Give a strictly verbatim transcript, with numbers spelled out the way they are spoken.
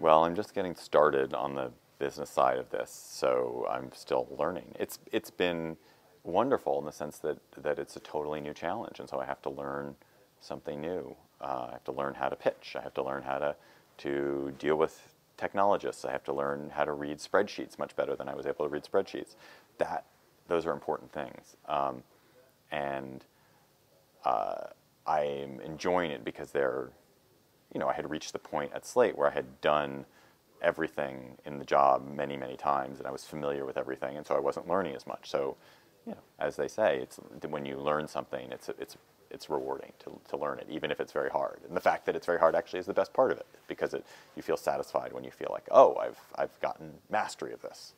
Well, I'm just getting started on the business side of this, so I'm still learning. It's it's been wonderful in the sense that that it's a totally new challenge, and so I have to learn something new. Uh, I have to learn how to pitch. I have to learn how to to deal with technologists. I have to learn how to read spreadsheets much better than I was able to read spreadsheets. That those are important things, um, and uh, I'm enjoying it because they're, you know, I had reached the point at Slate where I had done everything in the job many, many times, and I was familiar with everything, and so I wasn't learning as much. So, you know, as they say, it's when you learn something, it's it's it's rewarding to to learn it, even if it's very hard. And the fact that it's very hard actually is the best part of it, because it you feel satisfied when you feel like, oh, I've I've gotten mastery of this.